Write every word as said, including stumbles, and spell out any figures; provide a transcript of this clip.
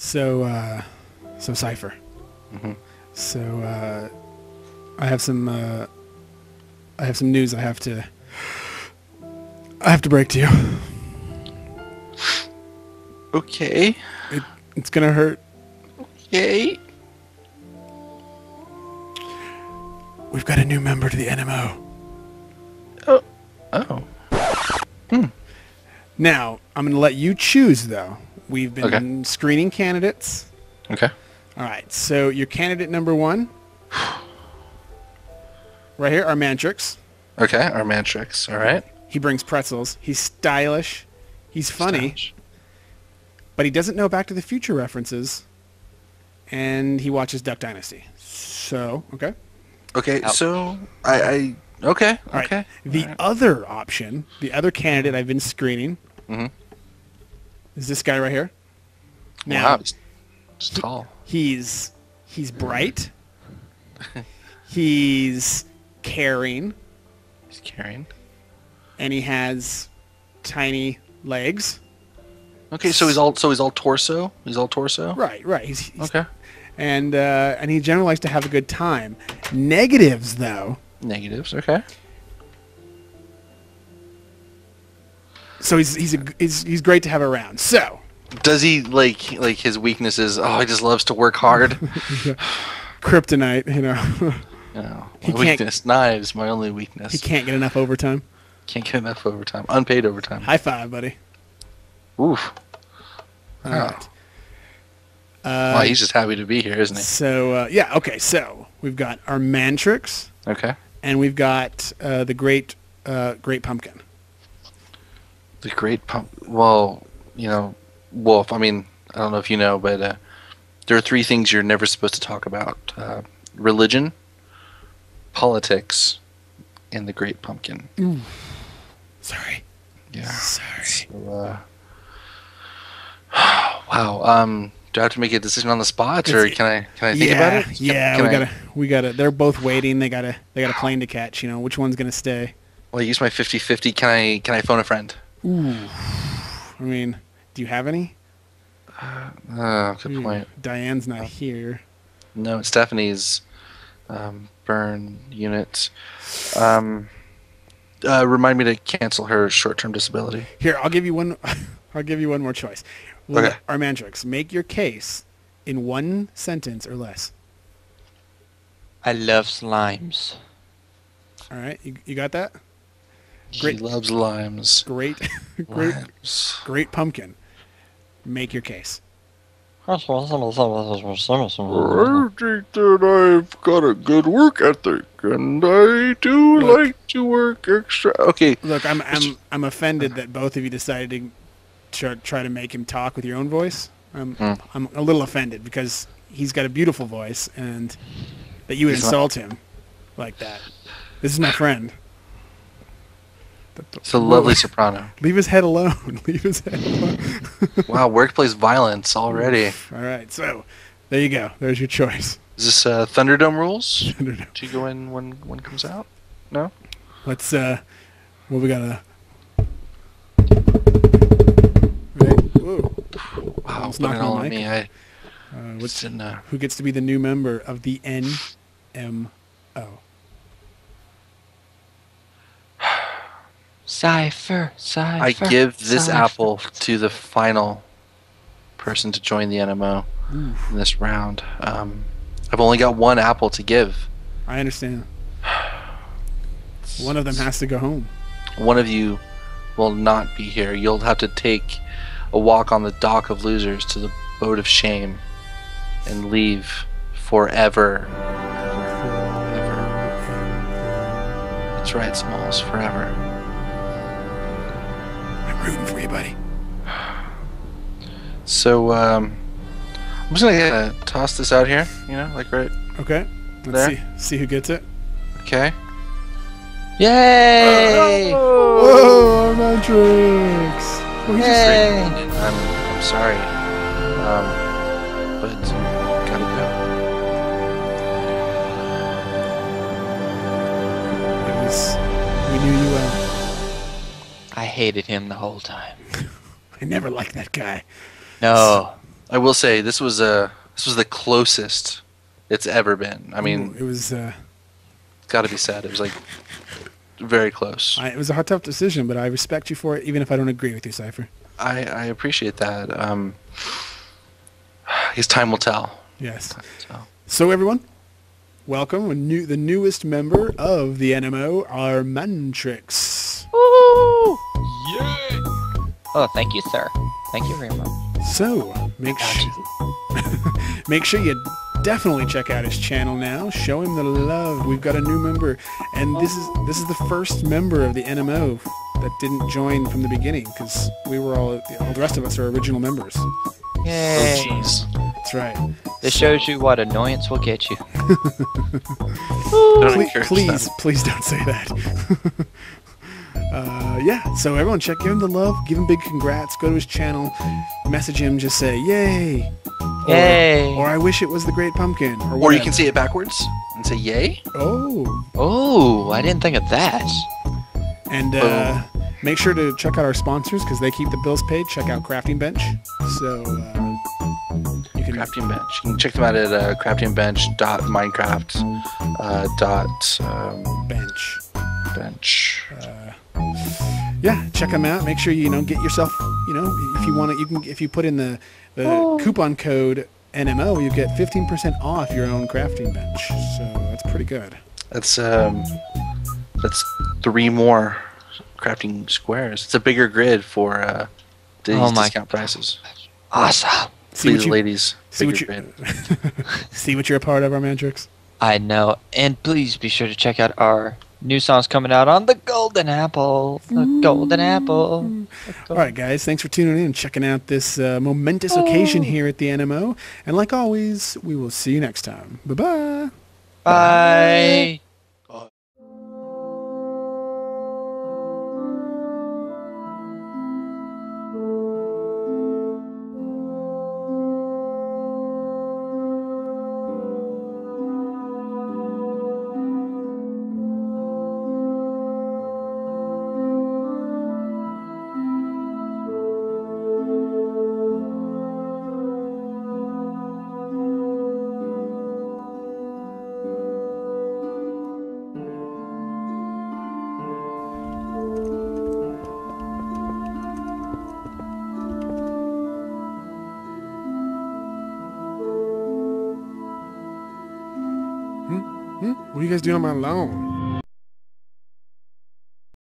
So, uh, so Cypher. Mm-hmm. So, uh, I have some, uh, I have some news I have to, I have to break to you. Okay. It, it's gonna hurt. Okay. We've got a new member to the N M O. Oh. Oh. Hmm. Now, I'm going to let you choose, though. We've been okay. screening candidates. Okay. All right. So your candidate number one, right here, Armantrix. Okay, Armantrix. All right. He brings pretzels. He's stylish. He's funny. Stylish. But he doesn't know Back to the Future references, and he watches Duck Dynasty. So, okay. Okay. Out. So I. I okay. All okay. Right. The right. other option, the other candidate I've been screening. Mm-hmm. Is this guy right here? Now, wow, he's, he's tall. He's he's bright. He's caring. He's caring. And he has tiny legs. Okay, so he's all so he's all torso. He's all torso. Right, right. He's, he's, okay. And uh, and he generally likes to have a good time. Negatives though. Negatives. Okay. So he's he's, a, he's he's great to have around. So does he like like his weaknesses? Oh, he just loves to work hard. Kryptonite, you know. You know, he weakness knives, my only weakness. He can't get enough overtime. Can't get enough overtime. Unpaid overtime. High five, buddy. Oof. All wow. right. Uh, well, he's just happy to be here, isn't he? So uh, yeah, okay. So we've got our Mantrix. Okay. And we've got uh, the great uh, great pumpkin. The great pump. Well, you know, Wolf. I mean, I don't know if you know, but uh, there are three things you're never supposed to talk about: uh, religion, politics, and the great pumpkin. Mm. Sorry. Yeah. Sorry. So, uh, wow. Um, do I have to make a decision on the spot, or can I can I think yeah, about it? Can, yeah. Can we I, gotta. We gotta. They're both waiting. They gotta. They got a plane to catch. You know, which one's gonna stay? Well, I use my fifty fifty. Can I can I phone a friend? Ooh, I mean, do you have any? Uh, uh, good Ooh, point. Diane's not uh, here. No, it's Stephanie's um, burn unit. Um, uh, remind me to cancel her short-term disability. Here, I'll give you one. I'll give you one more choice. We'll okay. Armantrix, make your case in one sentence or less. I love slimes. All right, you you got that? Great. She loves limes. Great, great, limes. Great pumpkin. Make your case. I've got a good work ethic, and I do Look. like to work extra. Okay. Look, I'm I'm I'm offended that both of you decided to try, try to make him talk with your own voice. I'm hmm. I'm a little offended because he's got a beautiful voice, and that you would he's insult not. him like that. This is my friend. It's a lovely soprano. Leave his head alone. Leave his head alone. Wow, workplace violence already. All right, so there you go. There's your choice. Is this uh, Thunderdome rules? Thunderdome. Do you go in when one comes out? No? Let's, uh, well, we got a... Whoa. Wow, it's not all on me. I... Uh, what's, in, uh... Who gets to be the new member of the N M O? Cypher, Cypher. I give this Cypher. apple to the final person to join the N M O Ooh. in this round. Um, I've only got one apple to give. I understand. One of them has to go home. One of you will not be here. You'll have to take a walk on the dock of losers to the boat of shame and leave forever. Forever. That's right, Smalls, forever. Rooting for you, buddy. So, um, I'm just gonna uh, toss this out here, you know, like right. Okay. Let's there. see, see who gets it. Okay. Yay! Oh, Armantrix! Oh, Yay! I'm, I'm sorry, um, but gotta go. It was. We knew you well. I hated him the whole time. I never liked that guy. No. I will say this was uh this was the closest it's ever been. I mean, Ooh, it was uh, gotta be said. It was like very close. I, it was a hard, tough decision, but I respect you for it, even if I don't agree with you, Cypher. I, I appreciate that. Um, I guess time will tell. Yes. Time will tell. So everyone, welcome, new, the newest member of the N M O, Armantrix. Woo! Yeah! Oh, thank you, sir. Thank you very much. So, make sure make sure you definitely check out his channel now. Show him the love. We've got a new member, and this is this is the first member of the N M O that didn't join from the beginning, because we were all, all the rest of us are original members. Yay. Oh, jeez. That's right. This shows you what annoyance will get you. Don't please, please, please don't say that. Uh, yeah, so everyone check, give him the love, give him big congrats, go to his channel, message him, just say, yay! Yay! Or, or I wish it was the Great Pumpkin. Or, or you can say it backwards and say, yay? Oh. Oh, I didn't think of that. And uh, oh. make sure to check out our sponsors, because they keep the bills paid. Check out Crafting Bench. So, uh, you can... Crafting Bench. You can check them out at uh, crafting bench dot minecraft dot bench. Uh, dot, um, bench. Bench. Uh, yeah, check them out. Make sure you, you know get yourself, you know if you want it, you can, if you put in the, the oh. coupon code N M O, you get fifteen percent off your own crafting bench. So that's pretty good. That's um that's three more crafting squares. It's a bigger grid for uh these oh my discount prices. Awesome. See Please, you, ladies. See what, you, see what you're a part of, our Armantrix. I know, and please be sure to check out our new songs coming out on the Golden Apple. The Golden Apple. The Golden. All right, guys. Thanks for tuning in and checking out this uh, momentous oh. occasion here at the N M O. And like always, we will see you next time. Bye-bye. Bye. Bye. What are you guys doing on my lawn?